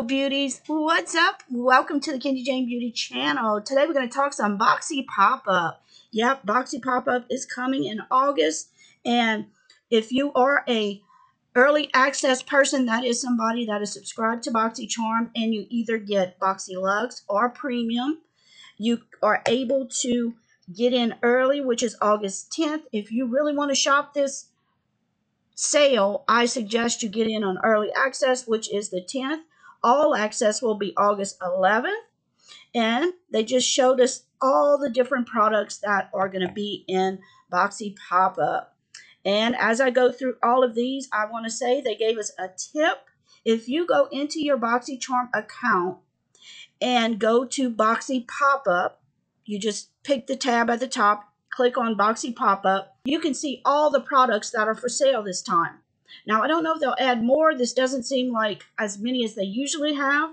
Hello beauties, what's up? Welcome to the Kendy Jane Beauty channel. Today we're going to talk some Boxy Pop-Up. Yep, Boxy Pop-Up is coming in August, and if you are a early access person, that is somebody that is subscribed to Boxy Charm and you either get Boxy Lux or Premium, you are able to get in early, which is August 10th. If you really want to shop this sale, I suggest you get in on early access, which is the 10th. All access will be August 11th. And they just showed us all the different products that are going to be in Boxy Pop-Up. And as I go through all of these, I want to say they gave us a tip. If you go into your Boxy Charm account and go to Boxy Pop-Up, you just pick the tab at the top, click on Boxy Pop-Up, you can see all the products that are for sale this time. Now, I don't know if they'll add more. This doesn't seem like as many as they usually have,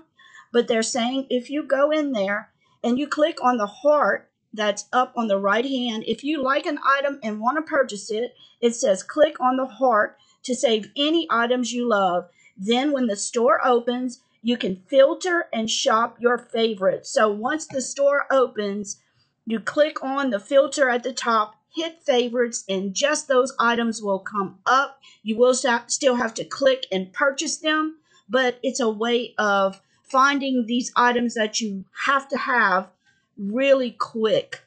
but they're saying if you go in there and you click on the heart that's up on the right hand, if you like an item and want to purchase it, it says click on the heart to save any items you love. Then when the store opens, you can filter and shop your favorites. So once the store opens, you click on the filter at the top, hit favorites, and just those items will come up. You will still have to click and purchase them, but it's a way of finding these items that you have to have really quick.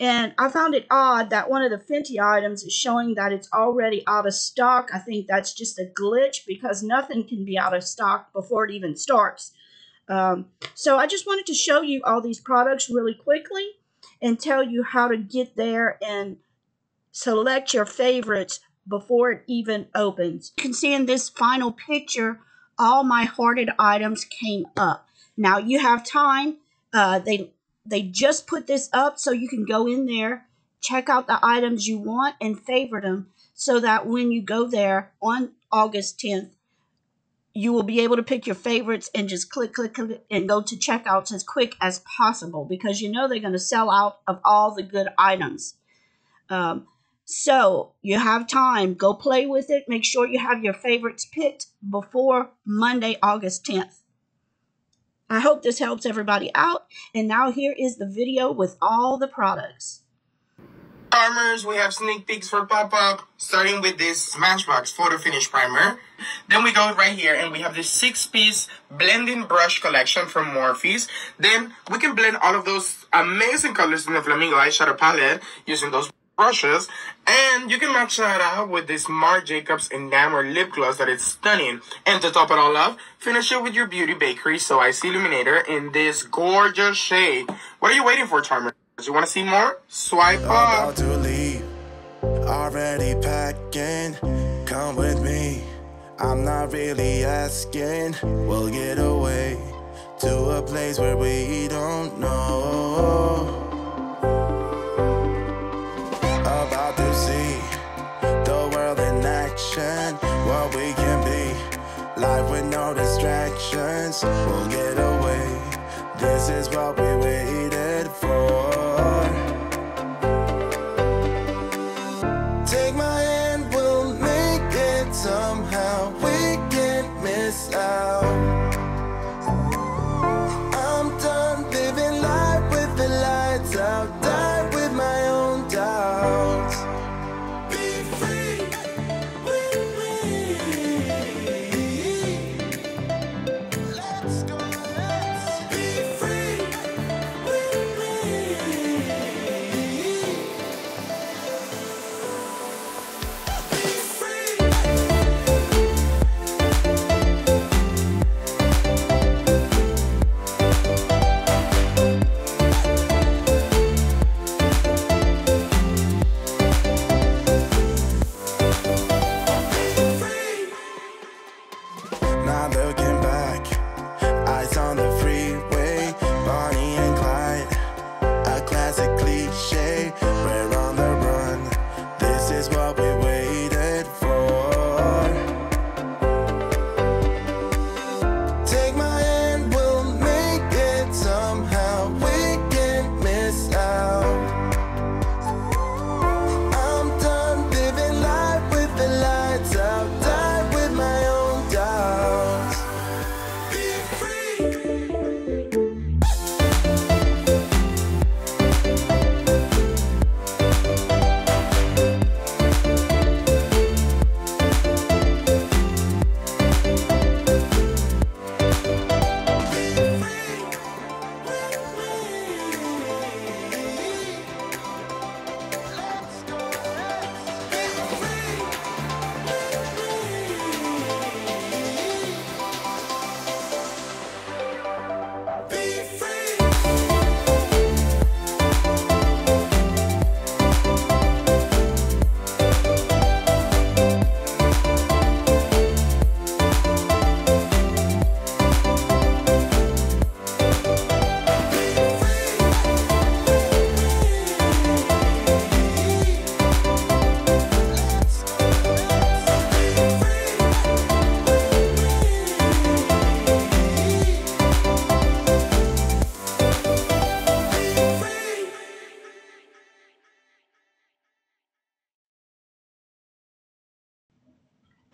And I found it odd that one of the Fenty items is showing that it's already out of stock. I think that's just a glitch because nothing can be out of stock before it even starts. So I just wanted to show you all these products really quickly and tell you how to get there and select your favorites before it even opens. You can see in this final picture, all my hearted items came up. Now you have time. They just put this up, so you can go in there, check out the items you want, and favorite them so that when you go there on August 10th, you will be able to pick your favorites and just click, click, click, and go to checkouts as quick as possible because you know they're going to sell out of all the good items. So you have time. Go play with it. Make sure you have your favorites picked before Monday, August 10th. I hope this helps everybody out. And now here is the video with all the products. Primers, we have sneak peeks for pop-up, starting with this Smashbox Photo Finish Primer. Then we go right here and we have this 6-piece blending brush collection from Morphe's. Then we can blend all of those amazing colors in the Flamingo Eyeshadow Palette using those brushes. And you can match that out with this Marc Jacobs Enamor Lip Gloss that is stunning. And to top it all off, finish it with your Beauty Bakery So Ice Illuminator in this gorgeous shade. What are you waiting for, Charmer? You want to see more? Swipe up. About to leave, already packing. Come with me, I'm not really asking. We'll get away to a place where we don't know. About to see the world in action, what we can be, life with no distractions. We'll get away, this is what we waited for. Take my hand, we'll make it somehow. We can't miss out. I'm done living life with the lights out. Die with my own doubts. Be free with me. Let's go, let's be free with me.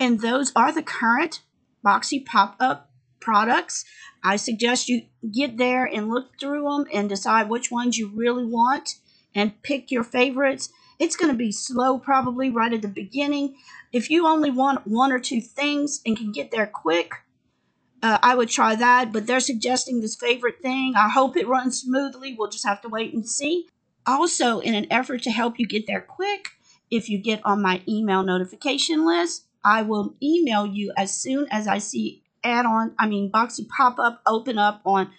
And those are the current Boxy Pop-Up products. I suggest you get there and look through them and decide which ones you really want and pick your favorites. It's going to be slow probably right at the beginning. If you only want one or two things and can get there quick, I would try that. But they're suggesting this favorite thing. I hope it runs smoothly. We'll just have to wait and see. Also, in an effort to help you get there quick, if you get on my email notification list, I will email you as soon as I see Boxy Pop-Up open up on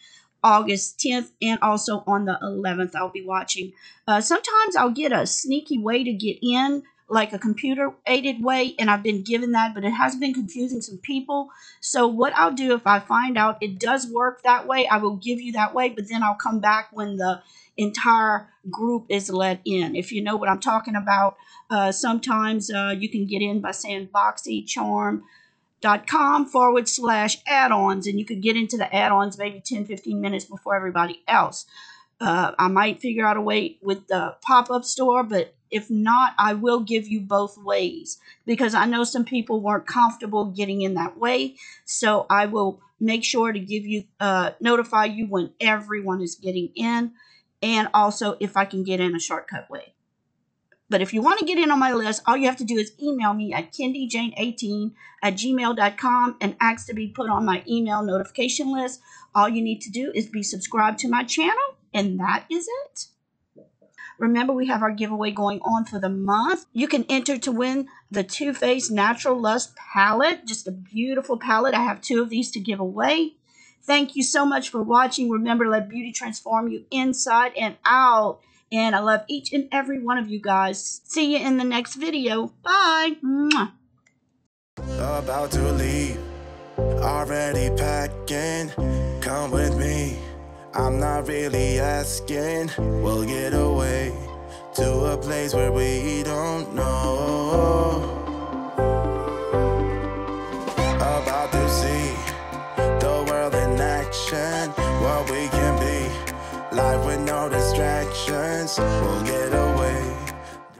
August 10th and also on the 11th. I'll be watching. Sometimes I'll get a sneaky way to get in, like a computer-aided way, and I've been given that, but it has been confusing some people. So what I'll do if I find out it does work that way, I will give you that way, but then I'll come back when the entire group is let in, if you know what I'm talking about. Sometimes you can get in by saying boxycharm.com/add-ons, and you could get into the add-ons maybe 10-15 minutes before everybody else. I might figure out a way with the pop-up store, but if not, I will give you both ways, because I know some people weren't comfortable getting in that way. So I will make sure to give you notify you when everyone is getting in, and also if I can get in a shortcut way. But if you want to get in on my list, all you have to do is email me at kendyjane18@gmail.com and ask to be put on my email notification list. All you need to do is be subscribed to my channel, and that is it. Remember, we have our giveaway going on for the month. You can enter to win the Too Faced Natural Lust palette, just a beautiful palette. I have 2 of these to give away. Thank you so much for watching. Remember, let beauty transform you inside and out. And I love each and every one of you guys. See you in the next video. Bye. Mwah. About to leave. Already packing. Come with me. I'm not really asking. We'll get away to a place where we don't know. About to see the world in action. What we can be. Life with no distractions, we'll get over.